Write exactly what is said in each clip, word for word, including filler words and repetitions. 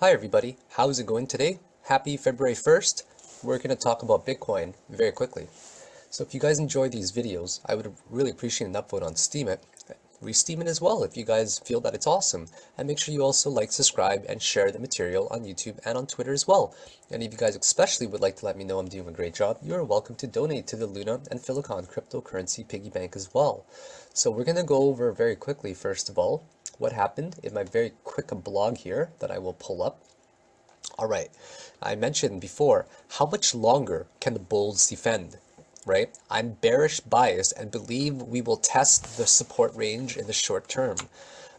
Hi everybody, how's it going today? Happy February first. We're going to talk about Bitcoin very quickly. So if you guys enjoy these videos, I would really appreciate an upvote on Steemit. Re-Steemit as well if you guys feel that it's awesome. And make sure you also like, subscribe, and share the material on YouTube and on Twitter as well. And if you guys especially would like to let me know I'm doing a great job, you are welcome to donate to the Luna and Philakone cryptocurrency piggy bank as well. So we're going to go over very quickly, first of all, what happened in my very quick blog here that I will pull up. All right, I mentioned before, how much longer can the bulls defend? Right? I'm bearish biased and believe we will test the support range in the short term.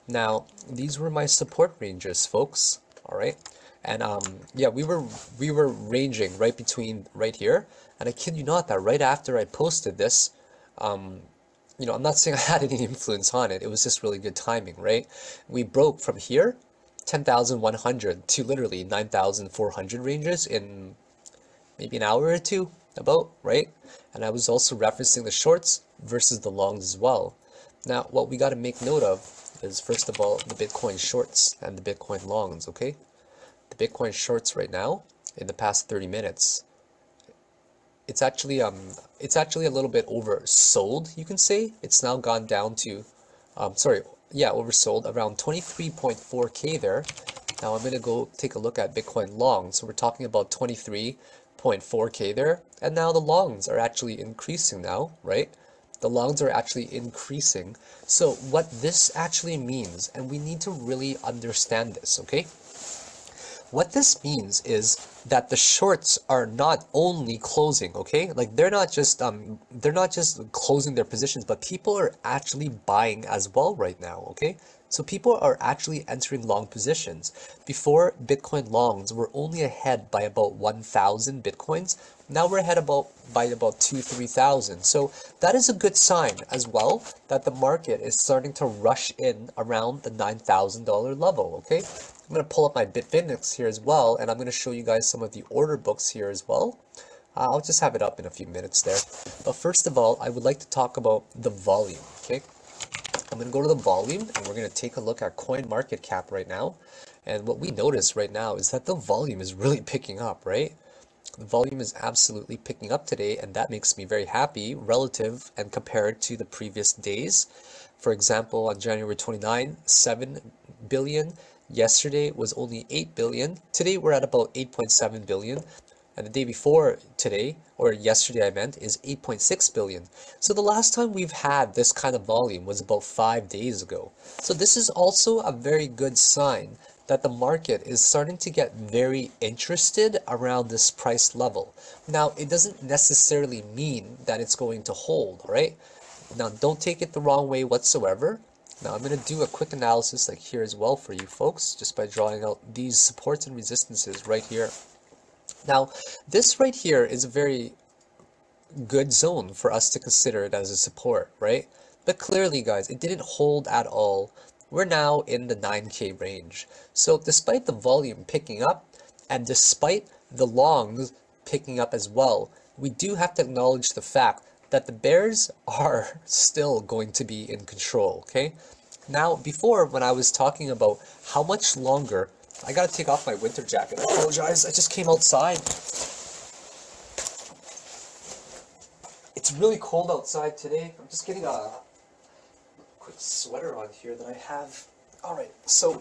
Now, these were my support ranges, folks. All right. And um, yeah, we were we were ranging right between right here. And I kid you not that right after I posted this, um, you know, I'm not saying I had any influence on it. It was just really good timing, right? We broke from here, ten thousand one hundred to literally nine thousand four hundred ranges in maybe an hour or two. About, right? And I was also referencing the shorts versus the longs as well. Now, what we got to make note of is, first of all, the Bitcoin shorts and the Bitcoin longs, okay? The Bitcoin shorts right now, in the past thirty minutes, it's actually um, it's actually a little bit oversold, you can say. It's now gone down to, um, sorry, yeah, oversold, around twenty-three point four K there. Now, I'm going to go take a look at Bitcoin long. So we're talking about twenty-three point four K there, and now the longs are actually increasing now, right? The longs are actually increasing. So what this actually means, and we need to really understand this, okay? What this means is that the shorts are not only closing, okay? Like they're not just um they're not just closing their positions, but people are actually buying as well right now, okay? So people are actually entering long positions. Before, Bitcoin longs were only ahead by about one thousand Bitcoins. Now we're ahead about by about two, three thousand. So that is a good sign as well that the market is starting to rush in around the nine thousand dollar level, okay? I'm going to pull up my Bitfinex here as well, and I'm going to show you guys some of the order books here as well. Uh, I'll just have it up in a few minutes there. But first of all, I would like to talk about the volume, okay? I'm going to go to the volume and we're going to take a look at CoinMarketCap right now. And what we notice right now is that the volume is really picking up, right? The volume is absolutely picking up today, and that makes me very happy relative and compared to the previous days. For example, on January twenty-ninth, seven billion. Yesterday was only eight billion. Today we're at about eight point seven billion. And the day before today, or yesterday I meant, is eight point six billion. So the last time we've had this kind of volume was about five days ago. So this is also a very good sign that the market is starting to get very interested around this price level. Now, it doesn't necessarily mean that it's going to hold, right? Now, don't take it the wrong way whatsoever. Now, I'm going to do a quick analysis like here as well for you folks, just by drawing out these supports and resistances right here. Now, this right here is a very good zone for us to consider it as a support, right? But clearly, guys, it didn't hold at all. We're now in the nine K range. So despite the volume picking up and despite the longs picking up as well, we do have to acknowledge the fact that the bears are still going to be in control, okay? Now, before, when I was talking about how much longer, I gotta take off my winter jacket. I apologize, I just came outside. It's really cold outside today. I'm just getting a quick sweater on here that I have. Alright, so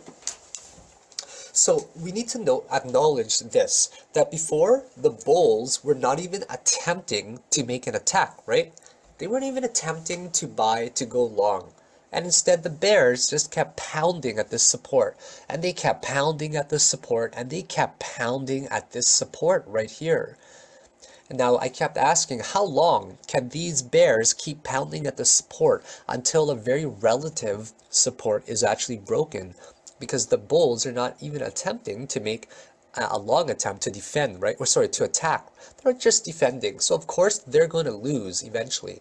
so we need to know, acknowledge this, that before, the bulls were not even attempting to make an attack, right? They weren't even attempting to buy, to go long. And instead, the bears just kept pounding at this support, and they kept pounding at this support, and they kept pounding at this support right here. And now I kept asking, how long can these bears keep pounding at the support until a very relative support is actually broken? Because the bulls are not even attempting to make a long attempt to defend, right? Or sorry, to attack. They're just defending. So of course, they're going to lose eventually.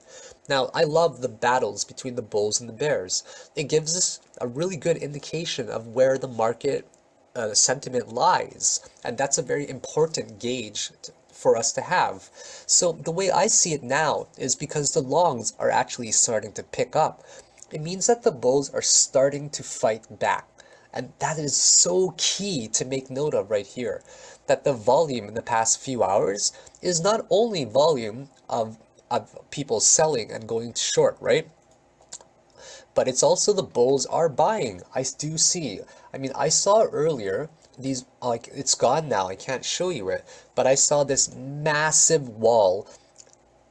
Now, I love the battles between the bulls and the bears. It gives us a really good indication of where the market uh, sentiment lies. And that's a very important gauge for us to have. So the way I see it now is because the longs are actually starting to pick up. It means that the bulls are starting to fight back. And that is so key to make note of right here, that the volume in the past few hours is not only volume of, of people selling and going short, right? But it's also the bulls are buying. I do see, I mean, I saw earlier, these, like, it's gone now, I can't show you it, but I saw this massive wall,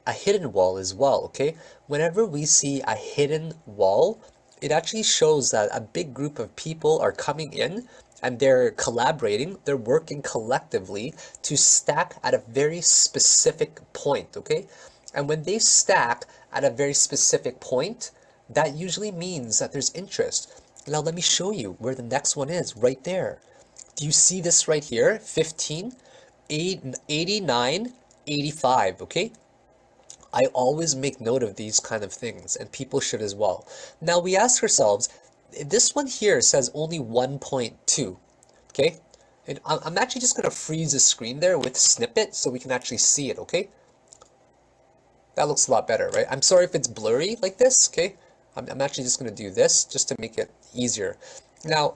a hidden wall as well, okay? Whenever we see a hidden wall, it actually shows that a big group of people are coming in and they're collaborating, they're working collectively to stack at a very specific point, okay? And when they stack at a very specific point, that usually means that there's interest. Now let me show you where the next one is, right there. Do you see this right here? fifteen, eighty-nine, eighty-five, okay? I always make note of these kind of things, and people should as well. Now we ask ourselves, this one here says only one point two, okay? And I'm actually just gonna freeze the screen there with snippet so we can actually see it, okay? That looks a lot better, right? I'm sorry if it's blurry like this, okay? I'm, I'm actually just gonna do this just to make it easier. Now,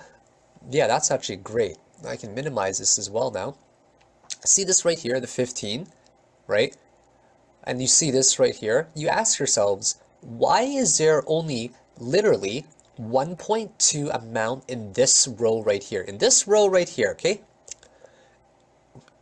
yeah, that's actually great. I can minimize this as well now. See this right here, the fifteen, right? And you see this right here, you ask yourselves, why is there only literally one point two amount in this row right here, in this row right here, okay?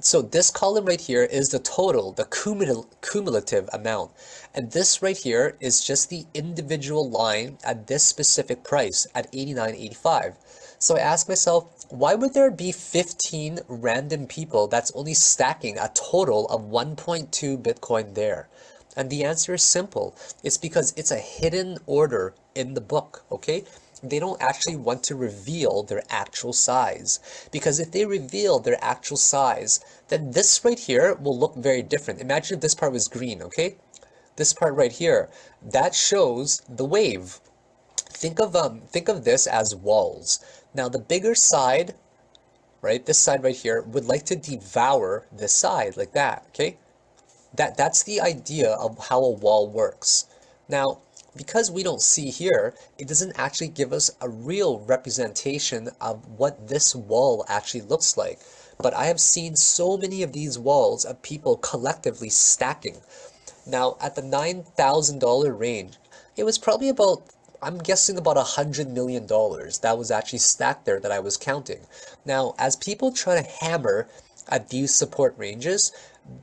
So this column right here is the total, the cumul cumulative amount. And this right here is just the individual line at this specific price at eighty-nine eighty-five. So I ask myself, why would there be fifteen random people that's only stacking a total of one point two Bitcoin there? And the answer is simple. It's because it's a hidden order in the book, okay? They don't actually want to reveal their actual size, because if they reveal their actual size, then this right here will look very different. Imagine if this part was green, okay? This part right here, that shows the wave. Think of um, think of this as walls. Now the bigger side, right, this side right here, would like to devour this side like that, okay? That, that's the idea of how a wall works. Now, because we don't see here, it doesn't actually give us a real representation of what this wall actually looks like. But I have seen so many of these walls of people collectively stacking. Now, at the nine thousand dollar range, it was probably about, I'm guessing about one hundred million dollars that was actually stacked there that I was counting. Now, as people try to hammer at these support ranges,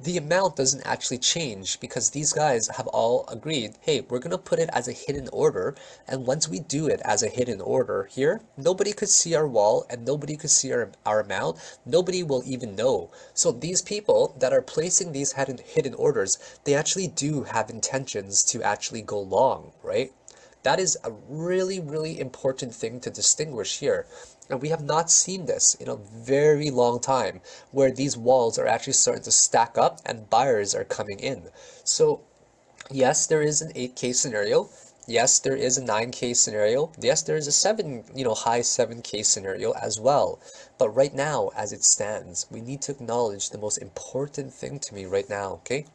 the amount doesn't actually change, because these guys have all agreed, hey, we're going to put it as a hidden order, and once we do it as a hidden order here, nobody could see our wall and nobody could see our, our amount. Nobody will even know. So these people that are placing these hidden, hidden orders, they actually do have intentions to actually go long, right? That is a really, really important thing to distinguish here. And we have not seen this in a very long time, where these walls are actually starting to stack up and buyers are coming in. So yes, there is an eight K scenario. Yes, there is a nine K scenario. Yes, there is a seven, you know, high seven K scenario as well. But right now, as it stands, we need to acknowledge the most important thing to me right now, okay?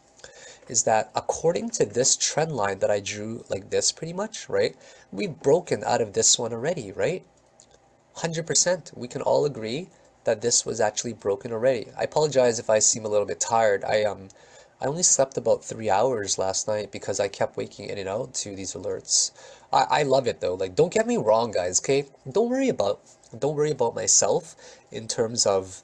Is that according to this trend line that I drew like this pretty much, right? We've broken out of this one already, right? one hundred percent. We can all agree that this was actually broken already. I apologize if I seem a little bit tired. I um, I only slept about three hours last night because I kept waking in and out to these alerts. I, I love it though. Like, don't get me wrong, guys, okay? Don't worry about, don't worry about myself in terms of,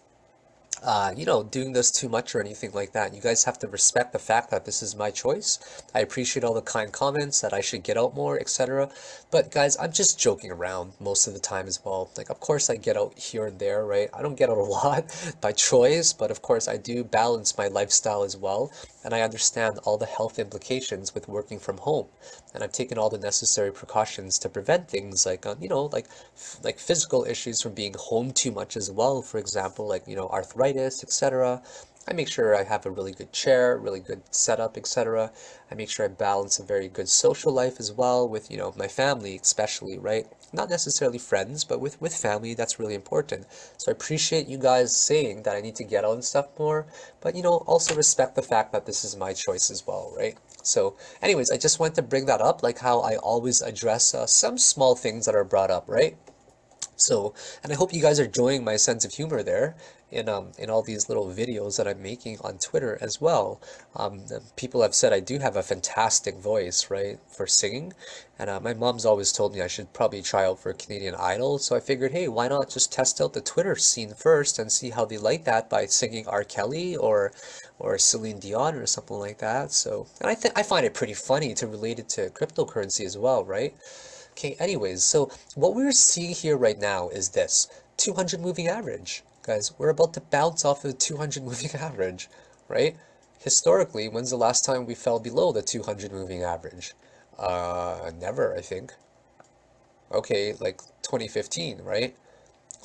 Uh, you know, doing this too much or anything like that. You guys have to respect the fact that this is my choice. I appreciate all the kind comments that I should get out more, et cetera. But guys, I'm just joking around most of the time as well. Like, of course I get out here and there, right? I don't get out a lot by choice, but of course I do balance my lifestyle as well. And I understand all the health implications with working from home. And I've taken all the necessary precautions to prevent things like, uh, you know, like, like physical issues from being home too much as well. For example, like, you know, arthritis, et cetera. I make sure I have a really good chair, really good setup, et cetera. I make sure I balance a very good social life as well with, you know, my family especially, right? Not necessarily friends, but with, with family, that's really important. So I appreciate you guys saying that I need to get out and stuff more, but, you know, also respect the fact that this is my choice as well, right? So anyways, I just wanted to bring that up, like how I always address uh, some small things that are brought up, right? So, and I hope you guys are enjoying my sense of humor there in um in all these little videos that I'm making on Twitter as well. Um, people have said I do have a fantastic voice, right, for singing, and uh, my mom's always told me I should probably try out for Canadian Idol. So I figured, hey, why not just test out the Twitter scene first and see how they like that by singing R. Kelly or or Celine Dion or something like that. So, and I think I find it pretty funny to relate it to cryptocurrency as well, right? Okay, anyways, so what we're seeing here right now is this two hundred moving average. Guys, we're about to bounce off of the two hundred moving average, right? Historically, when's the last time we fell below the two hundred moving average? Uh, never, I think. Okay, like twenty fifteen, right?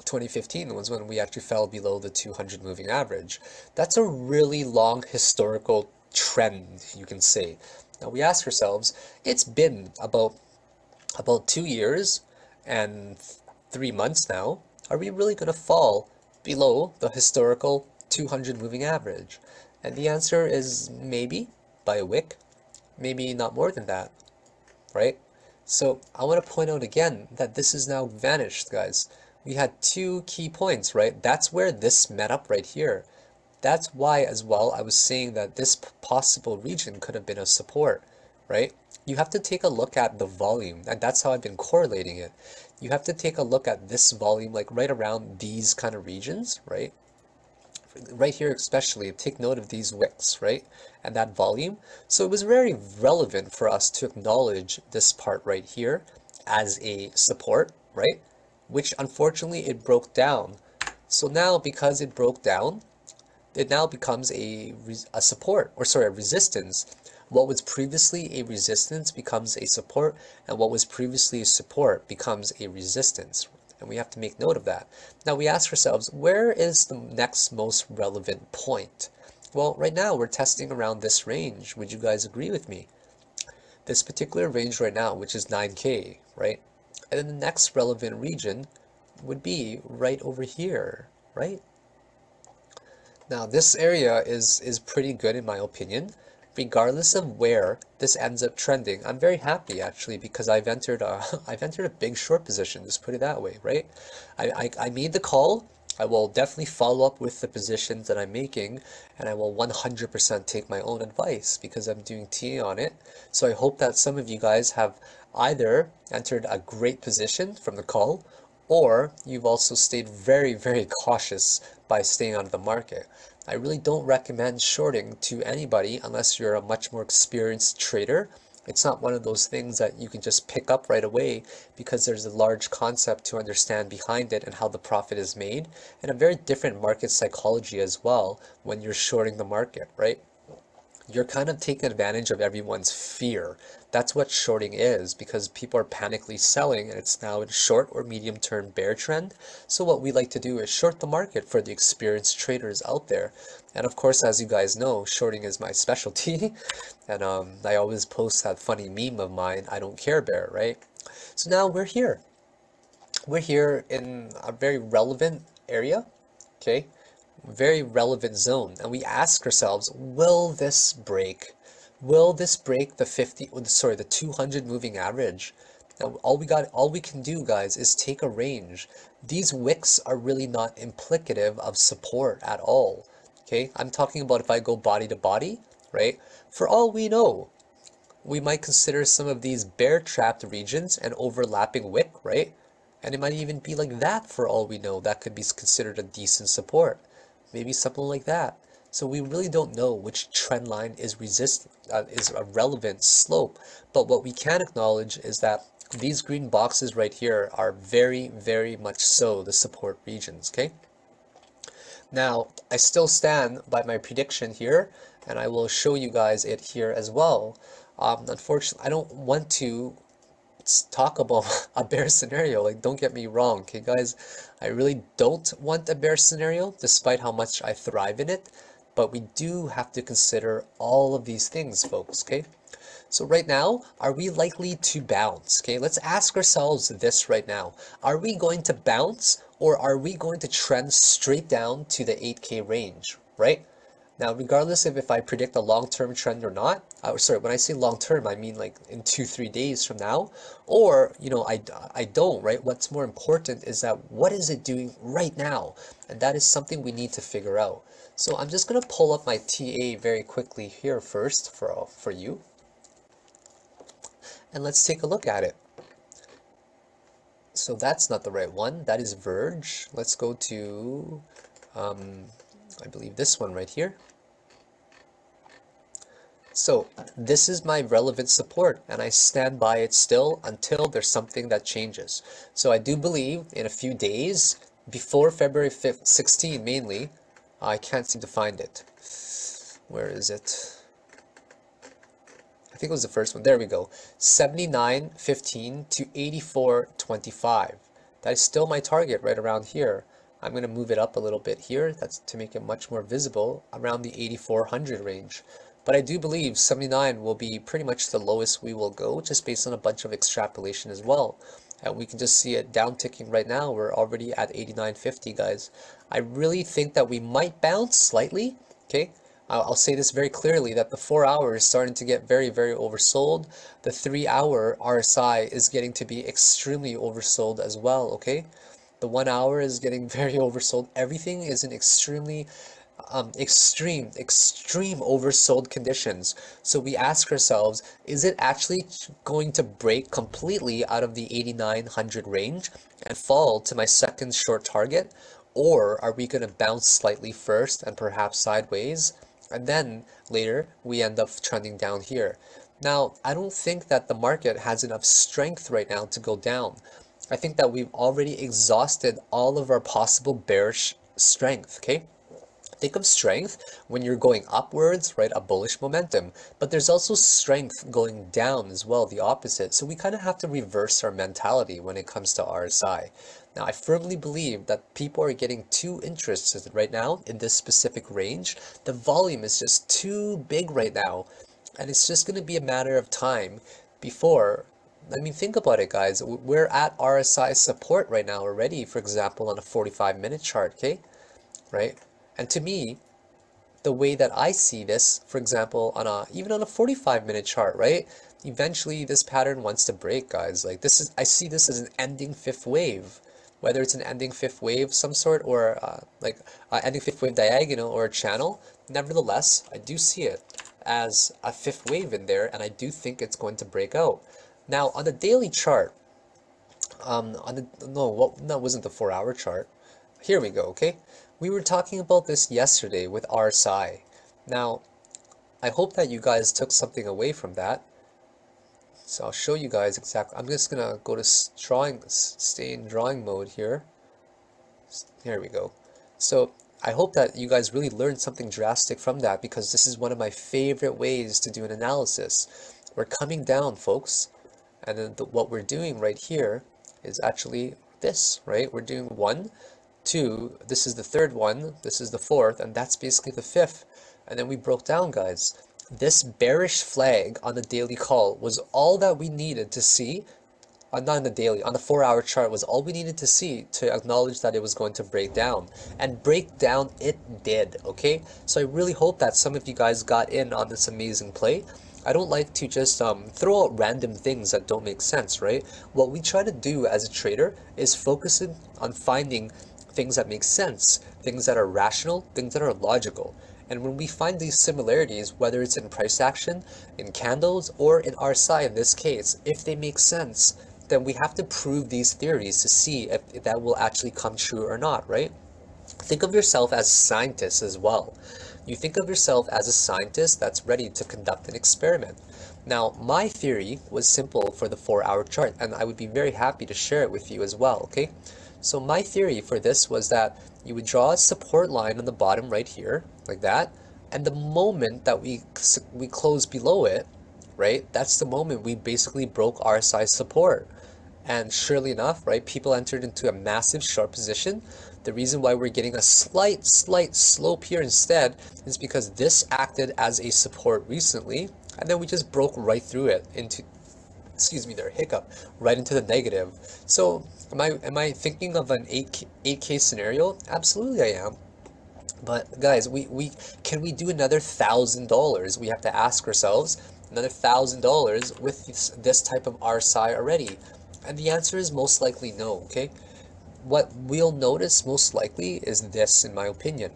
twenty fifteen was when we actually fell below the two hundred moving average. That's a really long historical trend, you can say. Now, we ask ourselves, it's been about about two years and three months now. Are we really going to fall below the historical two hundred moving average? And the answer is maybe by a wick, maybe not more than that, right? So I want to point out again that this is now vanished, guys. We had two key points, right? That's where this met up right here. That's why as well I was saying that this possible region could have been a support, right? You have to take a look at the volume, and that's how I've been correlating it. You have to take a look at this volume, like right around these kind of regions, right? Right here especially, take note of these wicks, right? And that volume. So it was very relevant for us to acknowledge this part right here as a support, right? Which unfortunately it broke down. So now because it broke down, it now becomes a, a support, or sorry, a resistance. What was previously a resistance becomes a support, and what was previously a support becomes a resistance. And we have to make note of that. Now we ask ourselves, where is the next most relevant point? Well, right now we're testing around this range. Would you guys agree with me? This particular range right now, which is nine K, right? And then the next relevant region would be right over here, right? Now this area is, is pretty good in my opinion. Regardless of where this ends up trending, I'm very happy actually, because I've entered a, I've entered a big short position, just put it that way, right? I, I, I made the call. I will definitely follow up with the positions that I'm making, and I will one hundred percent take my own advice because I'm doing T A on it. So I hope that some of you guys have either entered a great position from the call, or you've also stayed very, very cautious by staying out of the market. I really don't recommend shorting to anybody unless you're a much more experienced trader. It's not one of those things that you can just pick up right away, because there's a large concept to understand behind it and how the profit is made, and a very different market psychology as well when you're shorting the market, right? You're kind of taking advantage of everyone's fear. That's what shorting is, because people are panically selling and it's now in short or medium term bear trend. So what we like to do is short the market for the experienced traders out there. And of course, as you guys know, shorting is my specialty. And um, I always post that funny meme of mine, I don't care bear, right? So now we're here. We're here in a very relevant area, okay? Very relevant zone, and we ask ourselves, will this break? Will this break the fifty sorry the two hundred moving average? Now all we got all we can do, guys, is take a range. These wicks are really not implicative of support at all, okay? I'm talking about if I go body to body, right? For all we know, we might consider some of these bear trapped regions an overlapping wick, right? And it might even be like that. For all we know, that could be considered a decent support, maybe something like that. So we really don't know which trend line is resist uh, is a relevant slope. But what we can acknowledge is that these green boxes right here are very, very much so the support regions, okay? Now, I still stand by my prediction here, and I will show you guys it here as well. Um, unfortunately, I don't want to talk about a bear scenario, like, don't get me wrong, okay guys, I really don't want a bear scenario despite how much I thrive in it, but we do have to consider all of these things, folks, okay? So right now, are we likely to bounce? Okay, let's ask ourselves this right now. Are we going to bounce, or are we going to trend straight down to the eight K range, right? Now, regardless of if I predict a long-term trend or not, uh, sorry, when I say long-term, I mean like in two, three days from now, or, you know, I, I don't, right? What's more important is that what is it doing right now? And that is something we need to figure out. So I'm just going to pull up my T A very quickly here first for, for you. And let's take a look at it. So that's not the right one. That is Verge. Let's go to, um, I believe this one right here. So this is my relevant support, and I stand by it still until there's something that changes. So I do believe in a few days, before February fifth, sixteen mainly, I can't seem to find it. Where is it? I think it was the first one. There we go. seventy-nine fifteen to eighty-four twenty-five. That is still my target right around here. I'm going to move it up a little bit here. That's to make it much more visible around the eighty-four hundred range. But I do believe seventy-nine will be pretty much the lowest we will go, just based on a bunch of extrapolation as well. And we can just see it down ticking right now. We're already at eighty-nine fifty, guys. I really think that we might bounce slightly. Okay. I'll say this very clearly, that the four hour is starting to get very, very oversold. The three hour R S I is getting to be extremely oversold as well. Okay. The one hour is getting very oversold. Everything is in extremely um, extreme, extreme oversold conditions. So we ask ourselves, is it actually going to break completely out of the eighty-nine hundred range and fall to my second short target? Or are we going to bounce slightly first and perhaps sideways? And then later we end up trending down here. Now, I don't think that the market has enough strength right now to go down. I think that we've already exhausted all of our possible bearish strength, okay? Think of strength when you're going upwards, right? A bullish momentum. But there's also strength going down as well, the opposite. So we kind of have to reverse our mentality when it comes to R S I. Now, I firmly believe that people are getting too interested right now in this specific range. The volume is just too big right now. And it's just going to be a matter of time before... I mean, think about it, guys. We're at R S I support right now already, for example, on a forty-five minute chart, okay? Right? And to me, the way that I see this, for example, on a even on a forty-five minute chart, right? Eventually, this pattern wants to break, guys. Like, this is, I see this as an ending fifth wave. Whether it's an ending fifth wave of some sort, or uh, like uh, ending fifth wave diagonal or a channel, nevertheless, I do see it as a fifth wave in there, and I do think it's going to break out. Now, on the daily chart, um, on the, no, what, that no, wasn't the four hour chart. Here we go, okay? We were talking about this yesterday with R S I. Now, I hope that you guys took something away from that. So I'll show you guys exactly. I'm just going to go to drawing, stay in drawing mode here. Here we go. So I hope that you guys really learned something drastic from that, because this is one of my favorite ways to do an analysis. We're coming down, folks. And then the, what we're doing right here is actually this, right? We're doing one, two, this is the third one, this is the fourth, and that's basically the fifth. And then we broke down, guys. This bearish flag on the daily call was all that we needed to see, uh, not on the daily, on the four hour chart was all we needed to see to acknowledge that it was going to break down. And break down it did, okay? So I really hope that some of you guys got in on this amazing play. I don't like to just um, throw out random things that don't make sense, right? What we try to do as a trader is focus on finding things that make sense, things that are rational, things that are logical. And when we find these similarities, whether it's in price action, in candles, or in R S I in this case, if they make sense, then we have to prove these theories to see if, if that will actually come true or not, right? Think of yourself as scientists as well. You think of yourself as a scientist that's ready to conduct an experiment. Now, my theory was simple for the four hour chart, and I would be very happy to share it with you as well, okay? So my theory for this was that you would draw a support line on the bottom right here, like that, and the moment that we, we close below it, right, that's the moment we basically broke R S I support. And surely enough, right, people entered into a massive short position. The reason why we're getting a slight, slight slope here instead is because this acted as a support recently, and then we just broke right through it into, excuse me, there, hiccup, right into the negative. So am I, am I thinking of an eight K, eight K scenario? Absolutely I am. But guys, we, we can we do another thousand dollars? We have to ask ourselves, another thousand dollars with this, this type of R S I already? And the answer is most likely no, okay? What we'll notice most likely is this, in my opinion,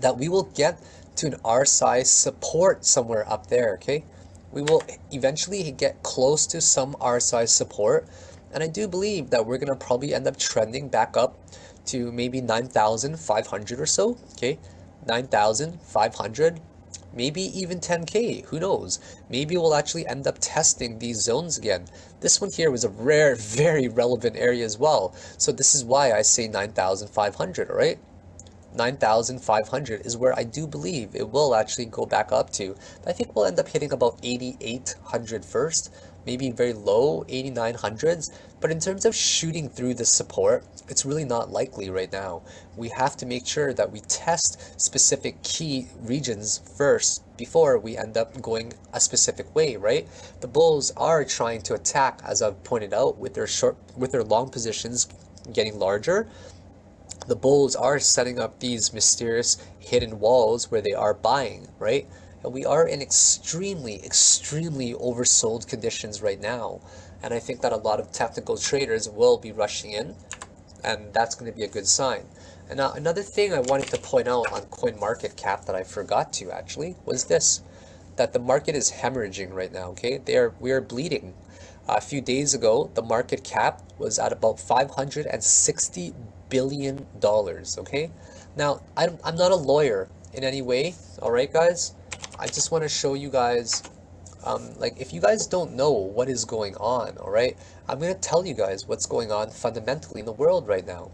that we will get to an R S I support somewhere up there, okay? We will eventually get close to some R S I support, and I do believe that we're going to probably end up trending back up to maybe nine thousand five hundred or so, okay? nine thousand five hundred, maybe even ten K, who knows? Maybe we'll actually end up testing these zones again. This one here was a rare, very relevant area as well. So this is why I say nine thousand five hundred, all right? nine thousand five hundred is where I do believe it will actually go back up to. But I think we'll end up hitting about eighty-eight hundred first, maybe very low eighty-nine hundreds. But in terms of shooting through the support, it's really not likely right now. We have to make sure that we test specific key regions first before we end up going a specific way, right? The bulls are trying to attack, as I've pointed out, with their short, with their long positions getting larger. The bulls are setting up these mysterious hidden walls where they are buying, right? And we are in extremely, extremely oversold conditions right now. And I think that a lot of technical traders will be rushing in, and that's going to be a good sign. And now another thing I wanted to point out on CoinMarketCap that I forgot to actually was this, that the market is hemorrhaging right now, okay? They are, we are bleeding. A few days ago, the market cap was at about five hundred sixty billion dollars, okay? Now I'm, I'm not a lawyer in any way, all right guys? I just want to show you guys, um like, if you guys don't know what is going on, all right, I'm going to tell you guys what's going on fundamentally in the world right now.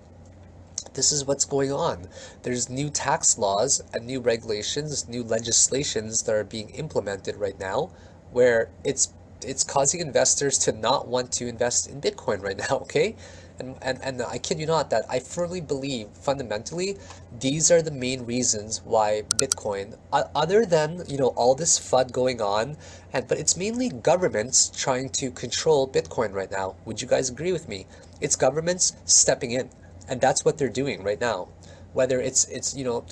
This is what's going on. There's new tax laws and new regulations, new legislations that are being implemented right now, where it's it's causing investors to not want to invest in Bitcoin right now, okay? And, and, and I kid you not that I firmly believe fundamentally these are the main reasons why Bitcoin, uh, other than, you know, all this FUD going on, and but it's mainly governments trying to control Bitcoin right now. Would you guys agree with me? It's governments stepping in, and that's what they're doing right now. Whether it's, it's you know,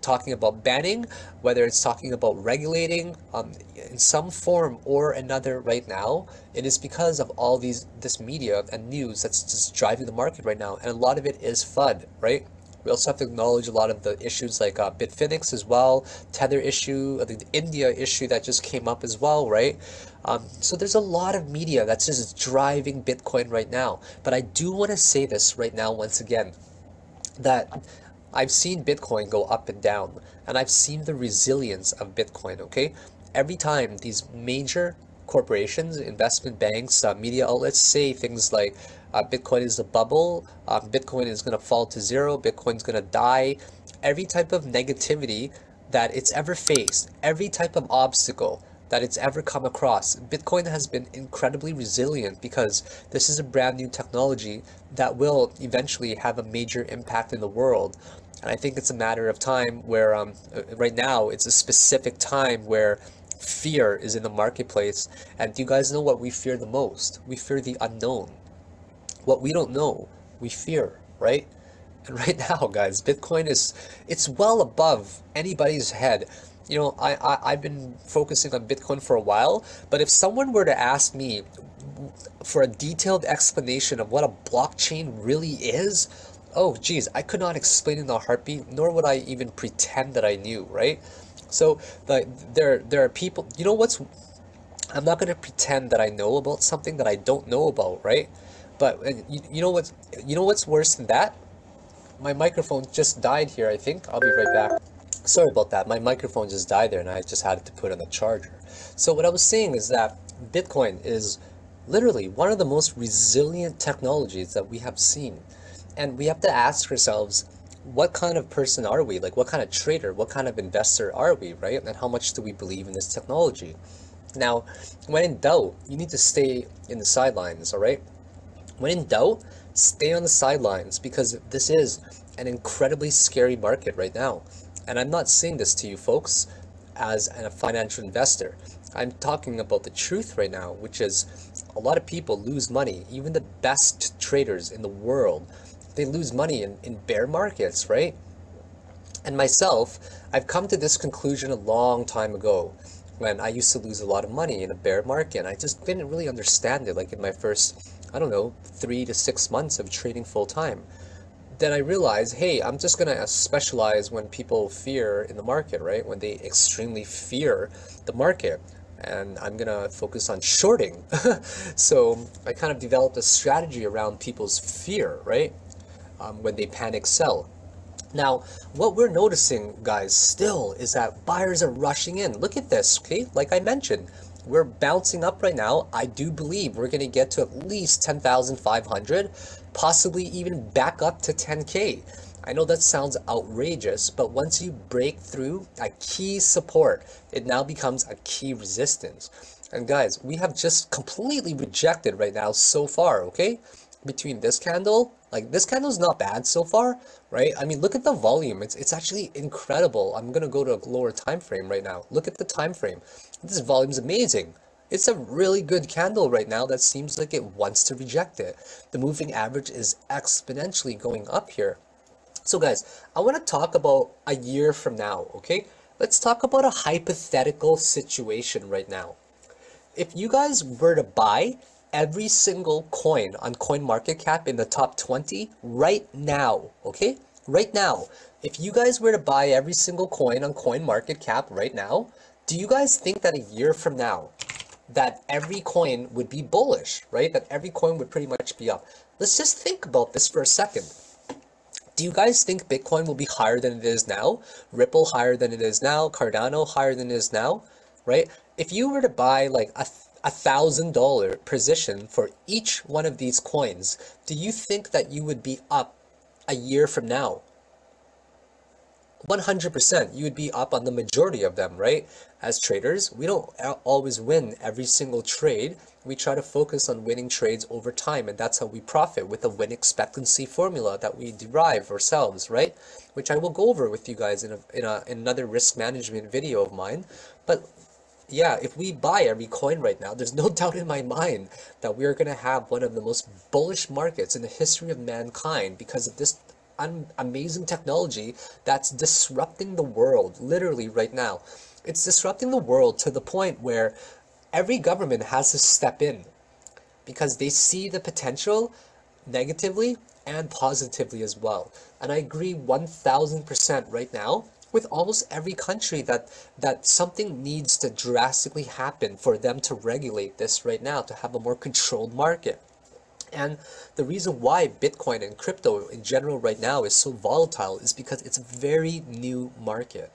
talking about banning, whether it's talking about regulating um, in some form or another right now, it is because of all these, this media and news that's just driving the market right now. And a lot of it is FUD, right? We also have to acknowledge a lot of the issues like uh, Bitfinex as well, Tether issue, the India issue that just came up as well, right? Um, so there's a lot of media that's just driving Bitcoin right now. But I do want to say this right now once again, that I've seen Bitcoin go up and down, and I've seen the resilience of Bitcoin, okay? Every time these major corporations, investment banks, uh, media outlets say things like uh, Bitcoin is a bubble, uh, Bitcoin is going to fall to zero, Bitcoin's going to die, every type of negativity that it's ever faced, every type of obstacle that it's ever come across, Bitcoin has been incredibly resilient, because this is a brand new technology that will eventually have a major impact in the world. And I think it's a matter of time where, um, right now, it's a specific time where fear is in the marketplace. And do you guys know what we fear the most? We fear the unknown. What we don't know, we fear, right? And right now, guys, Bitcoin is, it's well above anybody's head. You know, I, I, I've been focusing on Bitcoin for a while, but if someone were to ask me for a detailed explanation of what a blockchain really is, oh geez, I could not explain in a heartbeat, nor would I even pretend that I knew, right? So like, there, there are people, you know what's, I'm not going to pretend that I know about something that I don't know about, right? But you, you know what's, you know what's worse than that? My microphone just died here, I think. I'll be right back. Sorry about that, my microphone just died there and I just had to put on the charger. So what I was saying is that Bitcoin is literally one of the most resilient technologies that we have seen. And we have to ask ourselves, what kind of person are we? Like, what kind of trader, what kind of investor are we, right? And how much do we believe in this technology? Now, when in doubt, you need to stay in the sidelines, all right? When in doubt, stay on the sidelines, because this is an incredibly scary market right now. And I'm not saying this to you folks as a financial investor. I'm talking about the truth right now, which is a lot of people lose money. Even the best traders in the world, they lose money in, in bear markets, right? And myself, I've come to this conclusion a long time ago when I used to lose a lot of money in a bear market. And I just didn't really understand it, like in my first, I don't know, three to six months of trading full time. Then I realized, hey, I'm just going to specialize when people fear in the market, right? When they extremely fear the market. And I'm going to focus on shorting. So I kind of developed a strategy around people's fear, right? Um, when they panic sell. Now, what we're noticing, guys, still is that buyers are rushing in. Look at this, okay? Like I mentioned, we're bouncing up right now. I do believe we're going to get to at least ten thousand five hundred, possibly even back up to ten K. I know that sounds outrageous, but once you break through a key support, it now becomes a key resistance. And guys, we have just completely rejected right now so far, okay? Between this candle, like this candle is not bad so far, right? I mean, look at the volume. It's it's actually incredible. I'm gonna go to a lower time frame right now. Look at the time frame. This volume's amazing. It's a really good candle right now that seems like it wants to reject it. The moving average is exponentially going up here. So guys, I want to talk about a year from now, okay? Let's talk about a hypothetical situation right now. If you guys were to buy every single coin on CoinMarketCap in the top twenty right now, okay? Right now, if you guys were to buy every single coin on CoinMarketCap right now, do you guys think that a year from now that every coin would be bullish, right? That every coin would pretty much be up. Let's just think about this for a second. Do you guys think Bitcoin will be higher than it is now? Ripple higher than it is now? Cardano higher than it is now, right? If you were to buy like a a thousand dollar position for each one of these coins, do you think that you would be up a year from now? one hundred percent, you would be up on the majority of them, right? As traders, we don't always win every single trade. We try to focus on winning trades over time, and that's how we profit with the win expectancy formula that we derive ourselves, right? Which I will go over with you guys in, a, in, a, in another risk management video of mine. But yeah, if we buy every coin right now, there's no doubt in my mind that we are going to have one of the most bullish markets in the history of mankind because of this amazing technology that's disrupting the world literally right now. It's disrupting the world to the point where every government has to step in because they see the potential negatively and positively as well. And I agree one thousand percent right now with almost every country that that something needs to drastically happen for them to regulate this right now, to have a more controlled market. And the reason why Bitcoin and crypto in general right now is so volatile is because it's a very new market.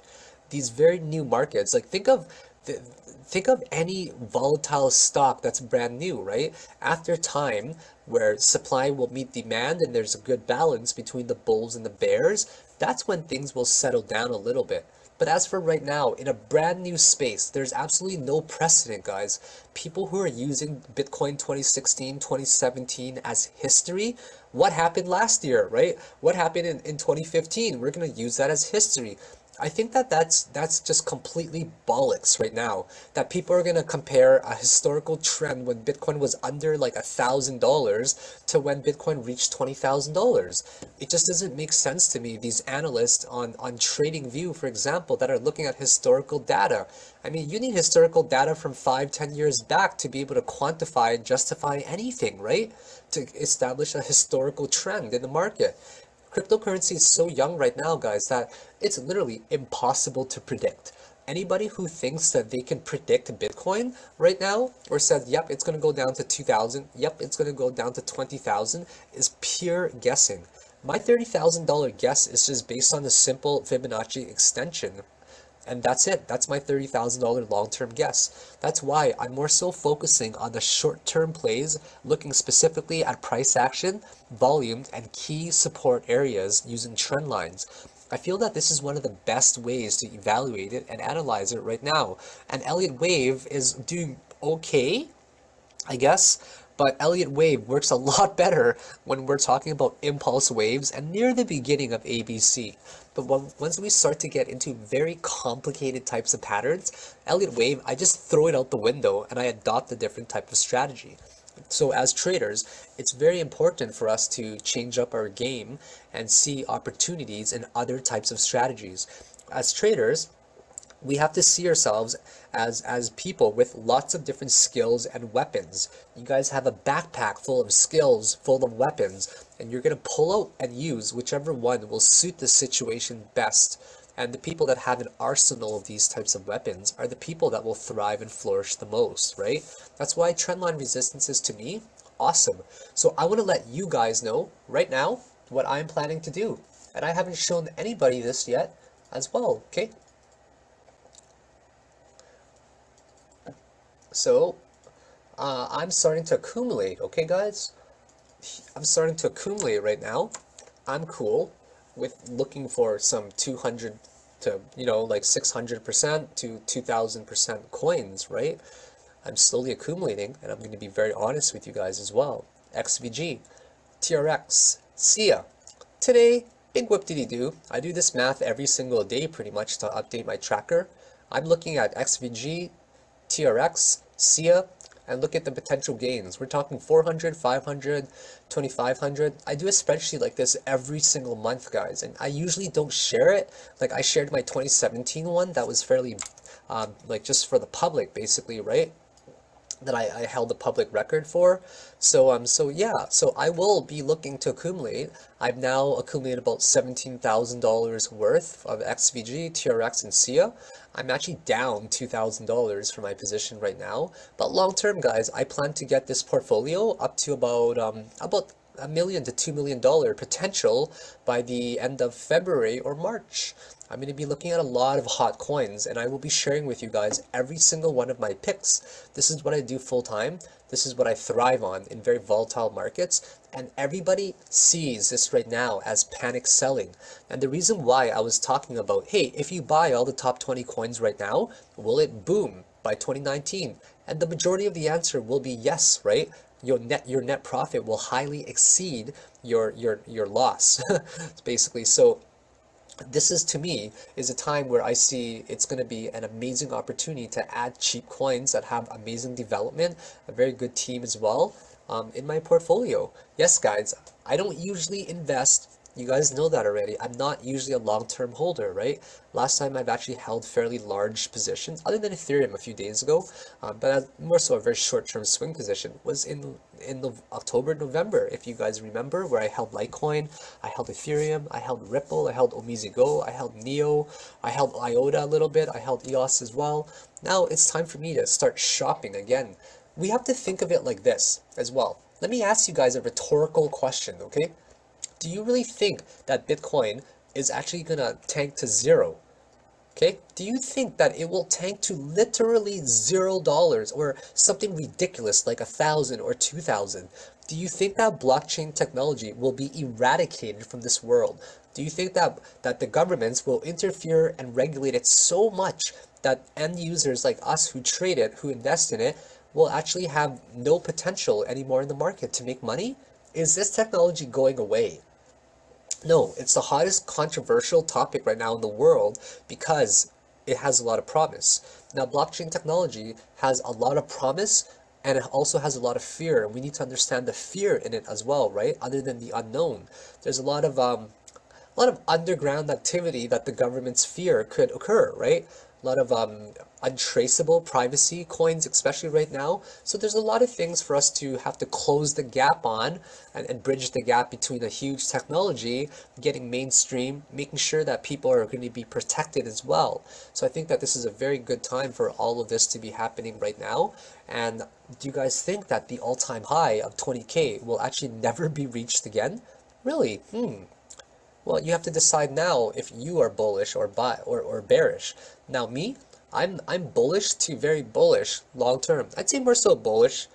These very new markets, like think of th think of any volatile stock that's brand new, right? After time where supply will meet demand and there's a good balance between the bulls and the bears, that's when things will settle down a little bit. But as for right now, in a brand new space, there's absolutely no precedent, guys. People who are using Bitcoin twenty sixteen, twenty seventeen as history, what happened last year, right? What happened in, in twenty fifteen? We're going to use that as history. I think that that's, that's just completely bollocks right now, that people are going to compare a historical trend when Bitcoin was under like one thousand dollars to when Bitcoin reached twenty thousand dollars. It just doesn't make sense to me, these analysts on, on TradingView, for example, that are looking at historical data. I mean, you need historical data from five, ten years back to be able to quantify and justify anything, right? To establish a historical trend in the market. Cryptocurrency is so young right now, guys, that it's literally impossible to predict. Anybody who thinks that they can predict Bitcoin right now or says, yep, it's going to go down to two thousand, yep, it's going to go down to twenty thousand is pure guessing. My thirty thousand dollar guess is just based on the simple Fibonacci extension. And that's it. That's my thirty thousand dollar long-term guess. That's why I'm more so focusing on the short-term plays, looking specifically at price action, volume, and key support areas using trend lines. I feel that this is one of the best ways to evaluate it and analyze it right now. And Elliot Wave is doing okay, I guess. But Elliot Wave works a lot better when we're talking about impulse waves and near the beginning of A B C. But when, once we start to get into very complicated types of patterns, Elliot Wave, I just throw it out the window and I adopt a different type of strategy. So as traders, it's very important for us to change up our game and see opportunities in other types of strategies. As traders, we have to see ourselves as as people with lots of different skills and weapons. You guys have a backpack full of skills, full of weapons, and you're going to pull out and use whichever one will suit the situation best. And the people that have an arsenal of these types of weapons are the people that will thrive and flourish the most, right? That's why trendline resistance is, to me, awesome. So I want to let you guys know right now what I'm planning to do. And I haven't shown anybody this yet as well, okay? So uh, I'm starting to accumulate, okay, guys? I'm starting to accumulate right now. I'm cool with looking for some two hundred to, you know, like six hundred percent to two thousand percent coins, right? I'm slowly accumulating, and I'm going to be very honest with you guys as well. X V G, T R X, S I A. Today, big whoop-de-dee-doo. I do this math every single day pretty much to update my tracker. I'm looking at X V G, T R X, S I A, and look at the potential gains. We're talking four hundred, five hundred, twenty-five hundred. I do a spreadsheet like this every single month, guys, and I usually don't share it. Like, I shared my twenty seventeen one that was fairly um, like just for the public, basically, right? That I, I held the public record for. So um, so yeah, so I will be looking to accumulate. I've now accumulated about seventeen thousand dollars worth of X V G, T R X, and S I A. I'm actually down two thousand dollars for my position right now. But long term, guys, I plan to get this portfolio up to about um about a million to two million dollar potential by the end of February or March. I'm going to be looking at a lot of hot coins, and I will be sharing with you guys every single one of my picks. This is what I do full time. This is what I thrive on in very volatile markets, and everybody sees this right now as panic selling. And the reason why I was talking about, hey, if you buy all the top twenty coins right now, will it boom by twenty nineteen? And the majority of the answer will be yes, right? Your net your net profit will highly exceed your your your loss, basically. So this is, to me, is a time where I see it's going to be an amazing opportunity to add cheap coins that have amazing development, a very good team as well, um, in my portfolio. Yes, guys, I don't usually invest. You guys know that already. I'm not usually a long-term holder, right? Last time I've actually held fairly large positions, other than Ethereum a few days ago, um, but more so a very short-term swing position was in in the October, November, if you guys remember, where I held Litecoin, I held Ethereum, I held Ripple, I held OmiseGo, I held Neo, I held IOTA a little bit, I held E O S as well. Now it's time for me to start shopping again. We have to think of it like this as well. Let me ask you guys a rhetorical question, okay? Do you really think that Bitcoin is actually going to tank to zero? Okay, do you think that it will tank to literally zero dollars or something ridiculous like a thousand or two thousand? Do you think that blockchain technology will be eradicated from this world? Do you think that that the governments will interfere and regulate it so much that end users like us who trade it, who invest in it, will actually have no potential anymore in the market to make money? Is this technology going away? No, it's the hottest controversial topic right now in the world because it has a lot of promise. Now, blockchain technology has a lot of promise, and it also has a lot of fear. We need to understand the fear in it as well, right? Other than the unknown, there's a lot of um, a lot of underground activity that the government's fear could occur, right? A lot of um, untraceable privacy coins, especially right now. So there's a lot of things for us to have to close the gap on and, and bridge the gap between a huge technology getting mainstream, making sure that people are going to be protected as well. So I think that this is a very good time for all of this to be happening right now. And do you guys think that the all-time high of twenty K will actually never be reached again? Really? Hmm. Well, you have to decide now if you are bullish or buy or, or bearish. Now, me, I'm I'm bullish to very bullish long term. I'd say more so bullish.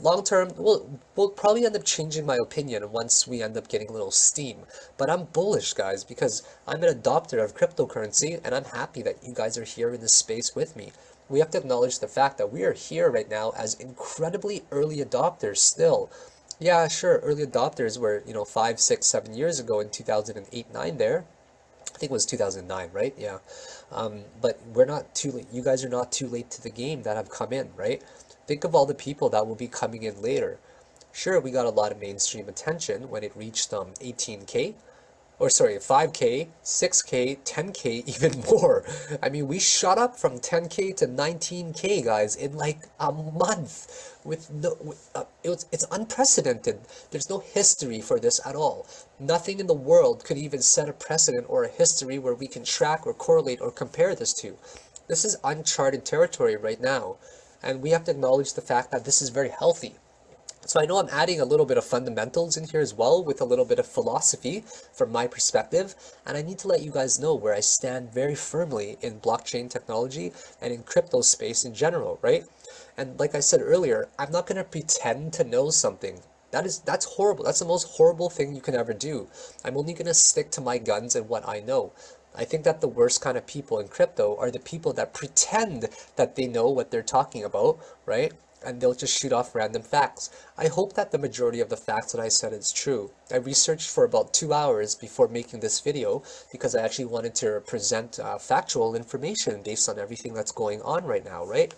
Long term, we'll we'll probably end up changing my opinion once we end up getting a little steam. But I'm bullish, guys, because I'm an adopter of cryptocurrency, and I'm happy that you guys are here in this space with me. We have to acknowledge the fact that we are here right now as incredibly early adopters still. Yeah, sure, early adopters were, you know, five, six, seven years ago in two thousand eight, nine there. I think it was two thousand nine, right? Yeah. Um, but we're not too late. You guys are not too late to the game that have come in, right? Think of all the people that will be coming in later. Sure, we got a lot of mainstream attention when it reached um, eighteen K, or sorry, five K, six K, ten K, even more. I mean, we shot up from ten K to nineteen K, guys, in like a month. With no, with, uh, it was, it's unprecedented. There's no history for this at all. Nothing in the world could even set a precedent or a history where we can track or correlate or compare this to. This is uncharted territory right now, and we have to acknowledge the fact that this is very healthy. So I know I'm adding a little bit of fundamentals in here as well, with a little bit of philosophy from my perspective, and I need to let you guys know where I stand very firmly in blockchain technology and in crypto space in general, right? And like I said earlier, I'm not going to pretend to know something. That is, that's horrible. That's the most horrible thing you can ever do. I'm only going to stick to my guns and what I know. I think that the worst kind of people in crypto are the people that pretend that they know what they're talking about, right? And they'll just shoot off random facts. I hope that the majority of the facts that I said is true. I researched for about two hours before making this video because I actually wanted to present uh, factual information based on everything that's going on right now, right?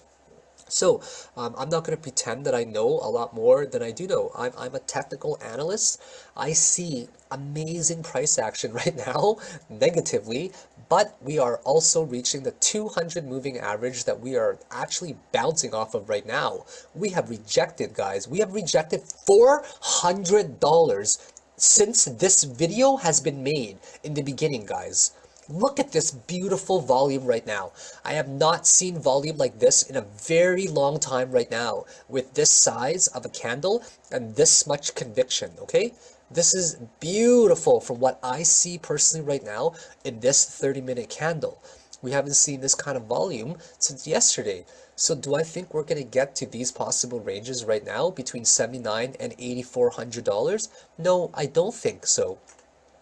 So um, I'm not going to pretend that I know a lot more than I do know. I'm, I'm a technical analyst. I see amazing price action right now, negatively, but we are also reaching the two hundred moving average that we are actually bouncing off of right now. We have rejected, guys. We have rejected four hundred dollars since this video has been made in the beginning, guys. Look at this beautiful volume right now. I have not seen volume like this in a very long time right now, with this size of a candle and this much conviction, okay? This is beautiful from what I see personally right now in this thirty minute candle. We haven't seen this kind of volume since yesterday. So do I think we're going to get to these possible ranges right now between seventy-nine hundred dollars and eighty-four hundred dollars? No, I don't think so.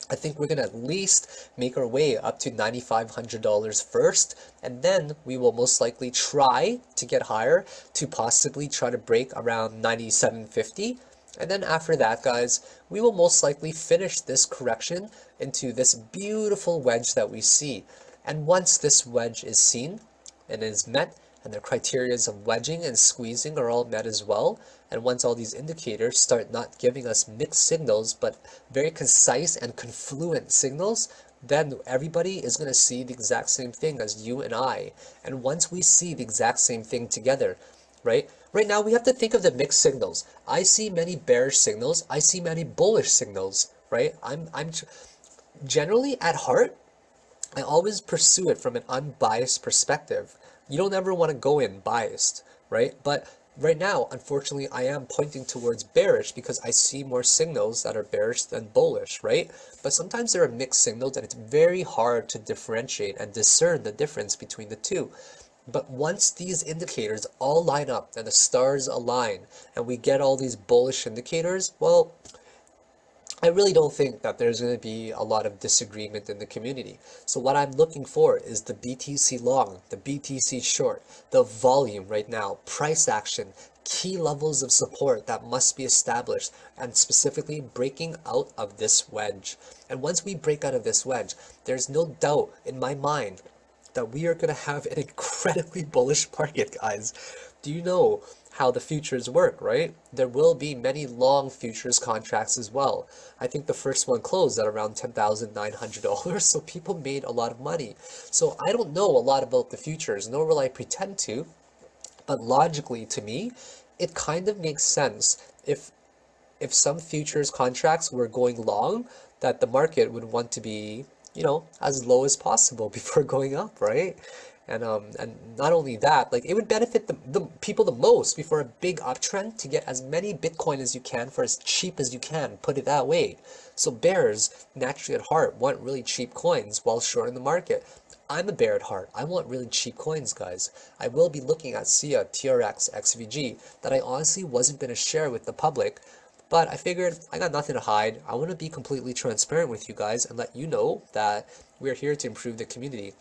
I think we're going to at least make our way up to ninety-five hundred dollars first, and then we will most likely try to get higher to possibly try to break around ninety-seven fifty. And then after that, guys, we will most likely finish this correction into this beautiful wedge that we see. And once this wedge is seen and is met, and the criterias of wedging and squeezing are all met as well. And once all these indicators start not giving us mixed signals, but very concise and confluent signals, then everybody is going to see the exact same thing as you and I. And once we see the exact same thing together, right? Right now, we have to think of the mixed signals. I see many bearish signals. I see many bullish signals, right? I'm, I'm generally at heart, I always pursue it from an unbiased perspective. You don't ever want to go in biased, right? But right now, unfortunately, I am pointing towards bearish because I see more signals that are bearish than bullish, right? But sometimes there are mixed signals and it's very hard to differentiate and discern the difference between the two. But once these indicators all line up and the stars align and we get all these bullish indicators, well, I really don't think that there's going to be a lot of disagreement in the community. So what I'm looking for is the B T C long, the B T C short, the volume right now, price action, key levels of support that must be established, and specifically breaking out of this wedge. And once we break out of this wedge, there's no doubt in my mind that we are going to have an incredibly bullish market, guys. Do you know how the futures work, right? There will be many long futures contracts as well. I think the first one closed at around ten thousand nine hundred dollars, so people made a lot of money. So I don't know a lot about the futures, nor will I pretend to, but logically to me, it kind of makes sense if if some futures contracts were going long, that the market would want to be, you know, as low as possible before going up, right? And um, and not only that, like it would benefit the, the people the most before a big uptrend to get as many Bitcoin as you can for as cheap as you can, put it that way. So bears naturally at heart want really cheap coins while shorting the market. I'm a bear at heart. I want really cheap coins, guys. I will be looking at S I A, T R X, X V G that I honestly wasn't going to share with the public. But I figured I got nothing to hide. I want to be completely transparent with you guys and let you know that we're here to improve the community.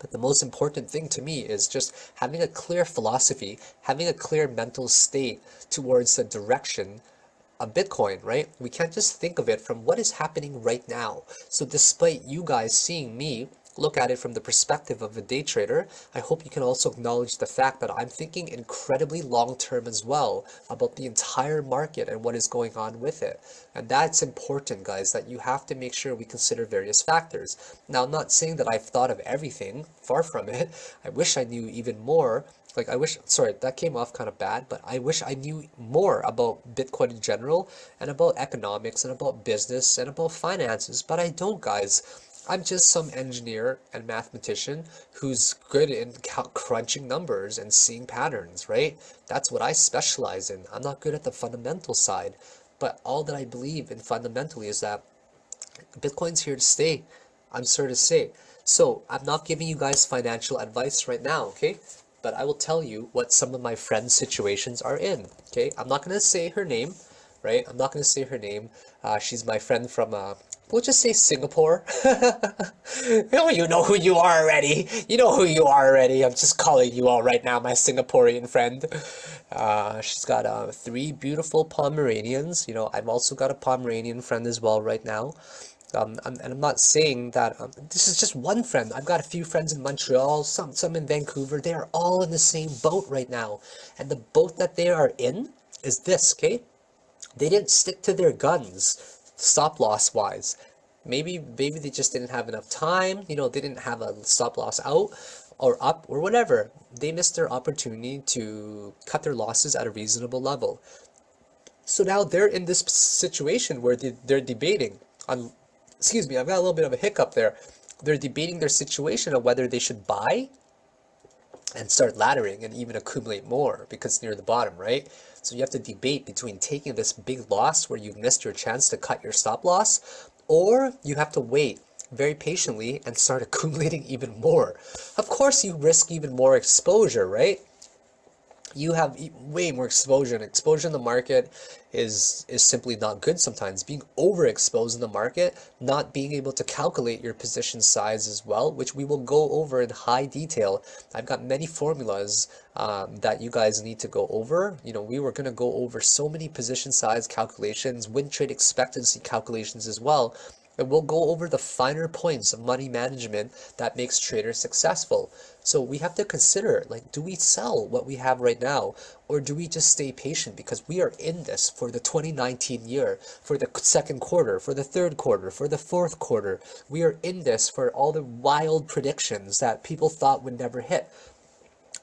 But the most important thing to me is just having a clear philosophy, having a clear mental state towards the direction of Bitcoin, right? We can't just think of it from what is happening right now. So despite you guys seeing me look at it from the perspective of a day trader, I hope you can also acknowledge the fact that I'm thinking incredibly long term as well about the entire market and what is going on with it. And that's important, guys, that you have to make sure we consider various factors. Now, I'm not saying that I've thought of everything, far from it. I wish I knew even more. Like I wish, sorry, that came off kind of bad, but I wish I knew more about Bitcoin in general and about economics and about business and about finances, but I don't, guys. I'm just some engineer and mathematician who's good in crunching numbers and seeing patterns, right? That's what I specialize in. I'm not good at the fundamental side, but all that I believe in fundamentally is that Bitcoin's here to stay. I'm sorry to say. So I'm not giving you guys financial advice right now, okay? But I will tell you what some of my friends' situations are in, okay? I'm not going to say her name, right? I'm not going to say her name. Uh, she's my friend from, uh, we'll just say Singapore. Oh, you know who you are already. You know who you are already. I'm just calling you all right now, my Singaporean friend. Uh, she's got uh, three beautiful Pomeranians. You know, I've also got a Pomeranian friend as well right now. Um, and I'm not saying that um, this is just one friend. I've got a few friends in Montreal, some some in Vancouver. They are all in the same boat right now, and the boat that they are in is this. Okay, they didn't stick to their guns, stop loss wise. Maybe maybe they just didn't have enough time. You know, they didn't have a stop loss out or up or whatever. They missed their opportunity to cut their losses at a reasonable level. So now they're in this situation where they, they're debating on. Excuse me, I've got a little bit of a hiccup there. They're debating their situation of whether they should buy and start laddering and even accumulate more because it's near the bottom, right? So you have to debate between taking this big loss where you've missed your chance to cut your stop loss, or you have to wait very patiently and start accumulating even more. Of course, you risk even more exposure, right? You have way more exposure, and exposure in the market is is simply not good sometimes. Being overexposed in the market, not being able to calculate your position size as well, which we will go over in high detail. I've got many formulas um, that you guys need to go over. You know, we were going to go over so many position size calculations, win trade expectancy calculations as well. And we'll go over the finer points of money management that makes traders successful. So we have to consider, like, do we sell what we have right now, or do we just stay patient? Because we are in this for the twenty nineteen year, for the second quarter, for the third quarter, for the fourth quarter. We are in this for all the wild predictions that people thought would never hit.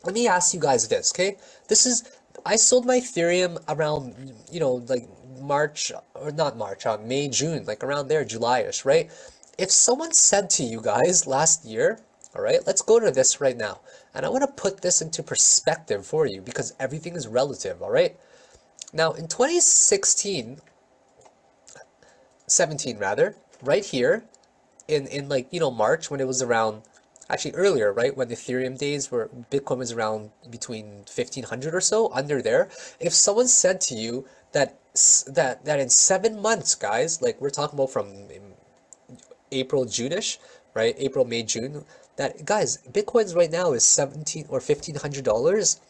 Let me ask you guys this, okay? This is, I sold my Ethereum around, you know, like, March or not March on uh, May, June, like around there, July-ish, right? If someone said to you guys last year, all right, let's go to this right now, and I want to put this into perspective for you because everything is relative. All right, now in twenty sixteen seventeen rather, right here in in like, you know, March, when it was around, actually earlier, right, when the Ethereum days were, Bitcoin was around between fifteen hundred or so, under there, if someone said to you that that that in seven months, guys, like we're talking about from April, June-ish, right, April, May, June, that guys, Bitcoin's right now is seventeen or fifteen hundred dollars.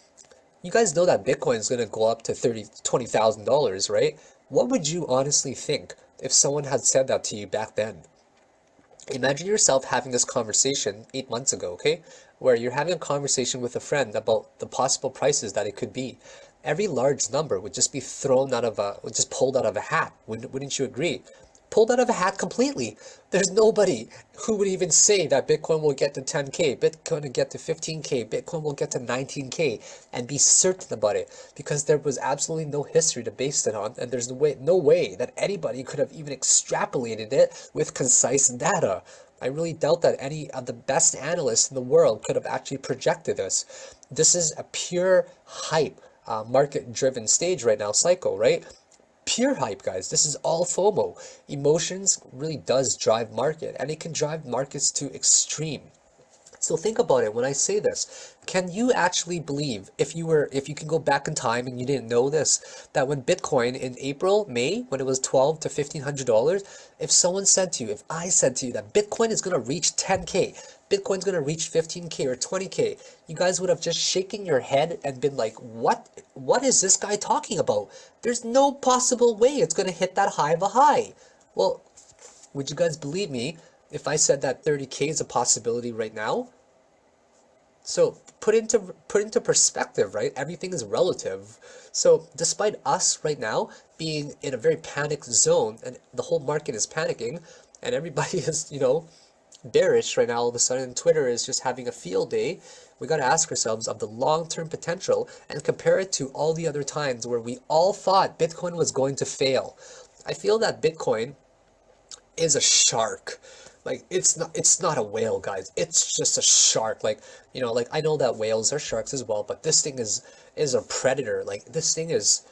You guys know that Bitcoin's gonna go up to thirty twenty thousand dollars, right? What would you honestly think if someone had said that to you back then? Imagine yourself having this conversation eight months ago, okay, where you're having a conversation with a friend about the possible prices that it could be. Every large number would just be thrown out of a, just pulled out of a hat. Wouldn't, wouldn't you agree? Pulled out of a hat completely. There's nobody who would even say that Bitcoin will get to ten K, Bitcoin will get to fifteen K, Bitcoin will get to nineteen K, and be certain about it, because there was absolutely no history to base it on, and there's no way, no way that anybody could have even extrapolated it with concise data. I really doubt that any of the best analysts in the world could have actually projected this. This is a pure hype. Uh, market-driven stage right now, cycle, right? Pure hype, guys. This is all FOMO. Emotions really does drive market, and it can drive markets to extreme. So think about it when I say this. Can you actually believe, if you were, if you can go back in time and you didn't know this, that when Bitcoin in April, May, when it was twelve to fifteen hundred dollars, if someone said to you, if I said to you that Bitcoin is going to reach ten K, Bitcoin's going to reach fifteen K or twenty K, you guys would have just shaken your head and been like, what, what is this guy talking about? There's no possible way it's going to hit that high of a high. Well, would you guys believe me if I said that thirty K is a possibility right now. So put into put into perspective, right? Everything is relative. So despite us right now being in a very panicked zone, and the whole market is panicking, and everybody is, you know, bearish right now, all of a sudden Twitter is just having a field day. We got to ask ourselves of the long-term potential and compare it to all the other times where we all thought Bitcoin was going to fail. I feel that Bitcoin is a shark. Like, it's not it's not a whale, guys. It's just a shark. Like, you know, like, I know that whales are sharks as well, but this thing is is a predator. Like, this thing is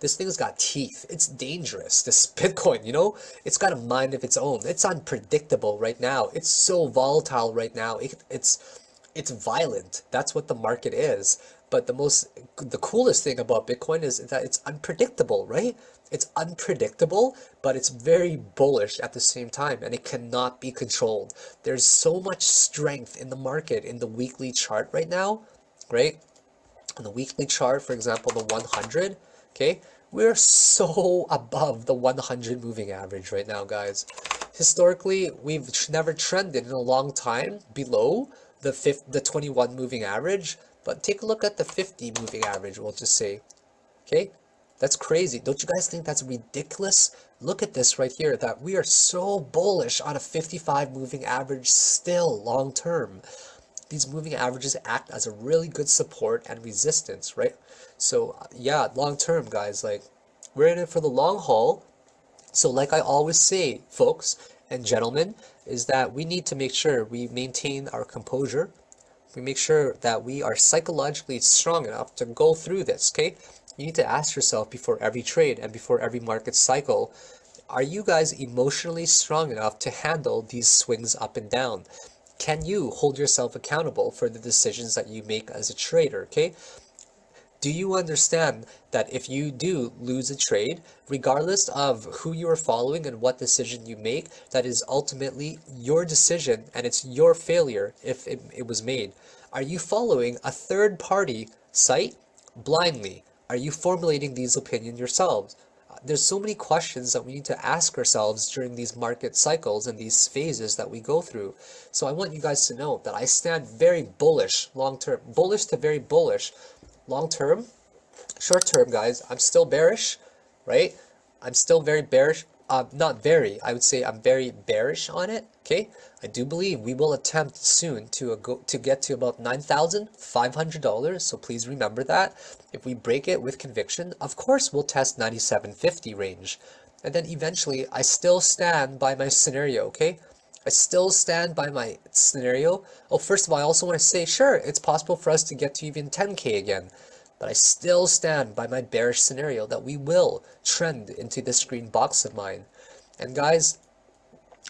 this thing's got teeth. It's dangerous. This Bitcoin, you know, it's got a mind of its own. It's unpredictable right now. It's so volatile right now. It, it's it's violent. That's what the market is. But the most the coolest thing about Bitcoin is that it's unpredictable, right? It's unpredictable, but it's very bullish at the same time, and it cannot be controlled. There's so much strength in the market in the weekly chart right now, right? On the weekly chart, for example, the one hundred, okay? We're so above the one hundred moving average right now, guys. Historically, we've never trended in a long time below the fifth, the twenty-one moving average, but take a look at the fifty moving average, we'll just say, okay? That's crazy. Don't you guys think that's ridiculous? Look at this right here, that we are so bullish on a fifty-five moving average still long term. These moving averages act as a really good support and resistance, right? So yeah, long term, guys, like, we're in it for the long haul. So like I always say, folks and gentlemen, is that we need to make sure we maintain our composure. We make sure that we are psychologically strong enough to go through this, okay? You need to ask yourself before every trade and before every market cycle, are you guys emotionally strong enough to handle these swings up and down? Can you hold yourself accountable for the decisions that you make as a trader, okay? Do you understand that if you do lose a trade, regardless of who you are following and what decision you make, that is ultimately your decision and it's your failure if it, it was made? Are you following a third-party site blindly? Are you formulating these opinions yourselves? There's so many questions that we need to ask ourselves during these market cycles and these phases that we go through. So I want you guys to know that I stand very bullish long-term, bullish to very bullish long-term. Short-term, guys, I'm still bearish, right? I'm still very bearish. Uh, not very, I would say I'm very bearish on it, okay? I do believe we will attempt soon to, uh, go, to get to about nine thousand five hundred dollars, so please remember that. If we break it with conviction, of course we'll test ninety-seven fifty range. And then eventually, I still stand by my scenario, okay? I still stand by my scenario. Oh, first of all, I also want to say, sure, it's possible for us to get to even ten K again. But I still stand by my bearish scenario that we will trend into this green box of mine. And guys,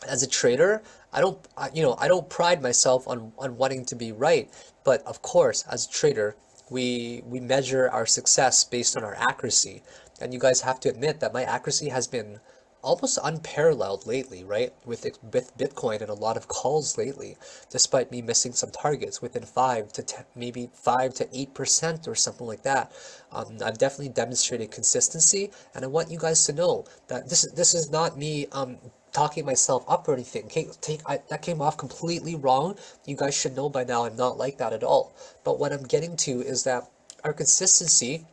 as a trader, I don't, I, you know, I don't pride myself on, on wanting to be right. But of course, as a trader, we, we measure our success based on our accuracy. And you guys have to admit that my accuracy has been almost unparalleled lately, right? With, with Bitcoin and a lot of calls lately, despite me missing some targets within five to ten, maybe five to eight percent or something like that. Um, I've definitely demonstrated consistency, and I want you guys to know that this is, this is not me um, talking myself up or anything. Okay, take, I, that came off completely wrong. You guys should know by now I'm not like that at all. But what I'm getting to is that our consistency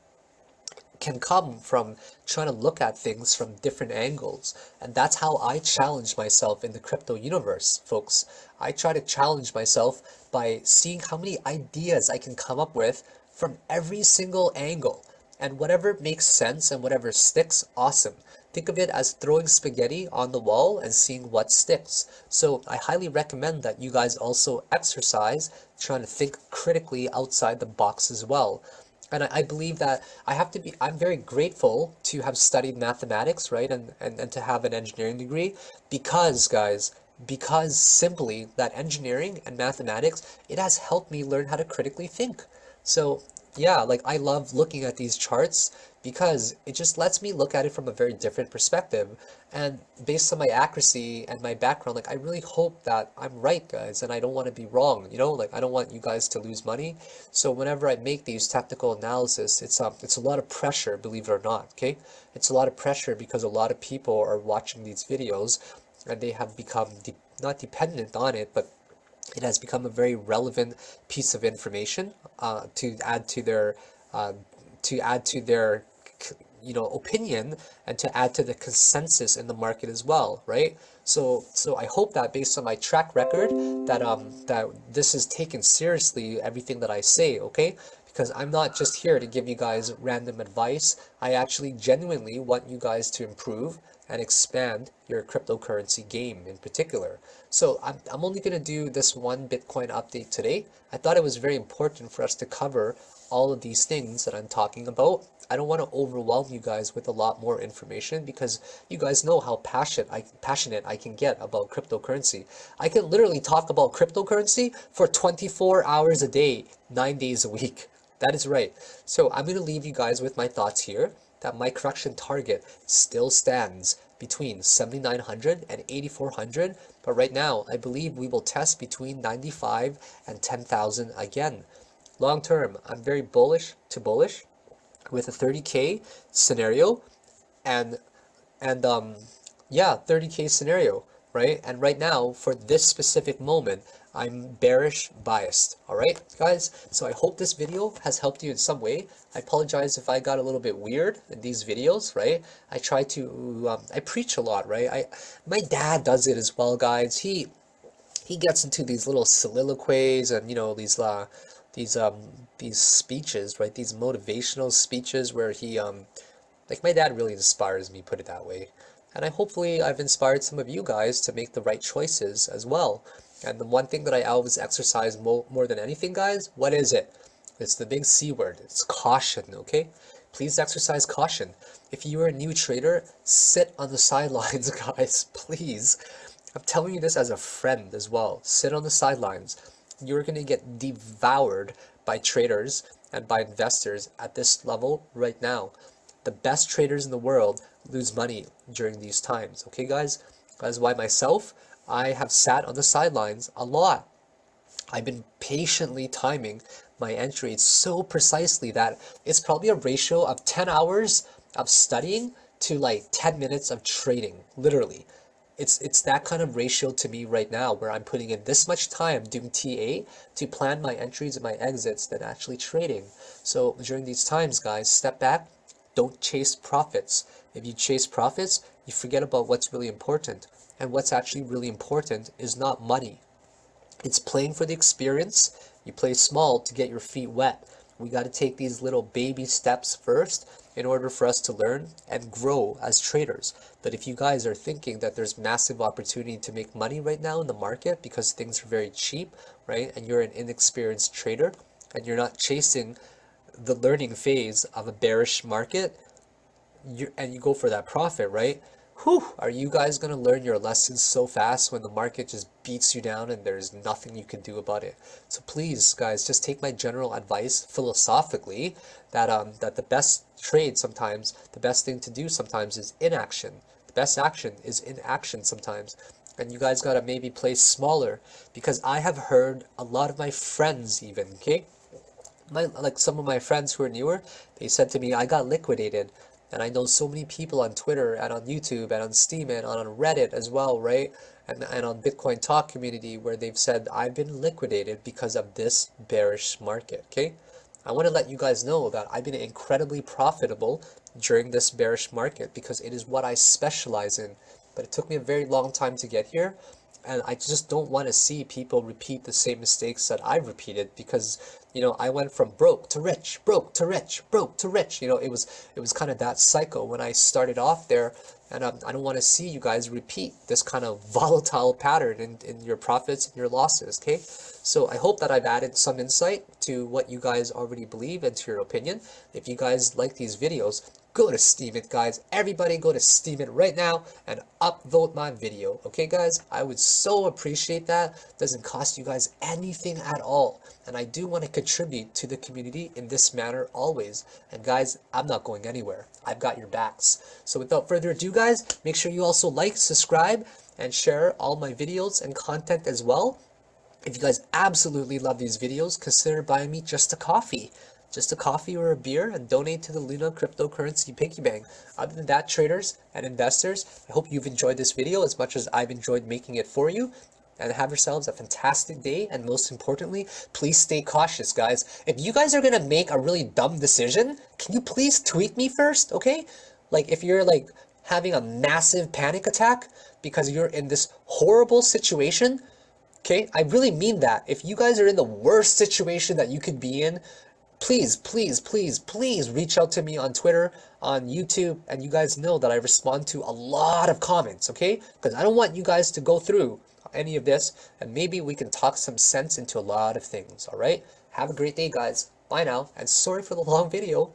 can come from trying to look at things from different angles. And that's how I challenge myself in the crypto universe, folks. I try to challenge myself by seeing how many ideas I can come up with from every single angle. And whatever makes sense and whatever sticks, awesome. Think of it as throwing spaghetti on the wall and seeing what sticks. So I highly recommend that you guys also exercise trying to think critically outside the box as well. And I believe that I have to be, I'm very grateful to have studied mathematics, right? And, and, and to have an engineering degree because, guys, because simply that engineering and mathematics, it has helped me learn how to critically think. So yeah, like, I love looking at these charts because it just lets me look at it from a very different perspective. And based on my accuracy and my background, like, I really hope that I'm right, guys, and I don't want to be wrong, you know? Like, I don't want you guys to lose money. So whenever I make these technical analysis, it's um, it's a lot of pressure, believe it or not, okay? It's a lot of pressure because a lot of people are watching these videos and they have become de not dependent on it, but it has become a very relevant piece of information uh, to add to their uh, to add to their you know opinion, and to add to the consensus in the market as well, right? So so I hope that based on my track record that um that this is taken seriously, everything that I say, okay? Because I'm not just here to give you guys random advice. I actually genuinely want you guys to improve and expand your cryptocurrency game in particular. So I'm, I'm only going to do this one Bitcoin update today. I thought it was very important for us to cover all of these things that I'm talking about. I don't want to overwhelm you guys with a lot more information, because you guys know how passionate I, passionate I can get about cryptocurrency. I can literally talk about cryptocurrency for twenty-four hours a day, nine days a week. That is right. So I'm going to leave you guys with my thoughts here, that my correction target still stands between seventy-nine hundred and eighty-four hundred, but right now I believe we will test between ninety-five and ten thousand again. Long term, I'm very bullish to bullish with a thirty K scenario, and and um yeah, thirty K scenario, right? And right now for this specific moment, I'm bearish biased. All right, guys, so I hope this video has helped you in some way. I apologize if I got a little bit weird in these videos, right? I try to, um, I preach a lot, right? I, my dad does it as well, guys. He, he gets into these little soliloquies and, you know, these, uh, these, um, these speeches, right? These motivational speeches where he, um, like my dad really inspires me, put it that way. And I hopefully I've inspired some of you guys to make the right choices as well. And the one thing that I always exercise mo more than anything, guys, what is it? It's the big C word. It's caution, okay? Please exercise caution. If you are a new trader, sit on the sidelines, guys, please. I'm telling you this as a friend as well. Sit on the sidelines. You're going to get devoured by traders and by investors at this level right now. The best traders in the world lose money during these times, okay, guys? That's why myself, I have sat on the sidelines a lot. I've been patiently timing my entry so precisely that it's probably a ratio of ten hours of studying to like ten minutes of trading, literally. It's, it's that kind of ratio to me right now, where I'm putting in this much time doing T A to plan my entries and my exits than actually trading. So during these times, guys, step back, don't chase profits. If you chase profits, you forget about what's really important. And what's actually really important is not money. It's playing for the experience. You play small to get your feet wet. We got to take these little baby steps first in order for us to learn and grow as traders. But if you guys are thinking that there's massive opportunity to make money right now in the market because things are very cheap, right? And you're an inexperienced trader and you're not chasing the learning phase of a bearish market, you and you go for that profit, right? Whew, are you guys going to learn your lessons so fast when the market just beats you down and there's nothing you can do about it? So please, guys, just take my general advice philosophically that um that the best trade sometimes, the best thing to do sometimes is inaction. The best action is inaction sometimes. And you guys got to maybe play smaller, because I have heard a lot of my friends even, okay? My, like some of my friends who are newer, they said to me, I got liquidated. And I know so many people on Twitter and on YouTube and on Steemit and on Reddit as well, right? And, and on Bitcoin Talk community, where they've said, I've been liquidated because of this bearish market, okay? I want to let you guys know that I've been incredibly profitable during this bearish market because it is what I specialize in. But it took me a very long time to get here. And I just don't want to see people repeat the same mistakes that I've repeated, because, you know, I went from broke to rich, broke to rich, broke to rich. You know, it was it was kind of that cycle when I started off there. And um, I don't want to see you guys repeat this kind of volatile pattern in, in your profits and your losses, okay? So I hope that I've added some insight to what you guys already believe and to your opinion. If you guys like these videos, go to Steemit, guys. Everybody go to Steemit right now and upvote my video, okay, guys? I would so appreciate that. Doesn't cost you guys anything at all. And I do want to contribute to the community in this manner always. And guys, I'm not going anywhere. I've got your backs. So without further ado, guys, make sure you also like, subscribe, and share all my videos and content as well. If you guys absolutely love these videos, consider buying me just a coffee. just a coffee or a beer, and donate to the Luna cryptocurrency piggy bank. Other than that, traders and investors, I hope you've enjoyed this video as much as I've enjoyed making it for you. And have yourselves a fantastic day, and most importantly, please stay cautious, guys. If you guys are gonna make a really dumb decision, can you please tweet me first, okay? Like, if you're like having a massive panic attack because you're in this horrible situation, okay? I really mean that. If you guys are in the worst situation that you could be in, please, please, please, please reach out to me on Twitter, on YouTube, and you guys know that I respond to a lot of comments, okay? Because I don't want you guys to go through any of this, and maybe we can talk some sense into a lot of things. All right, have a great day, guys. Bye now, and sorry for the long video.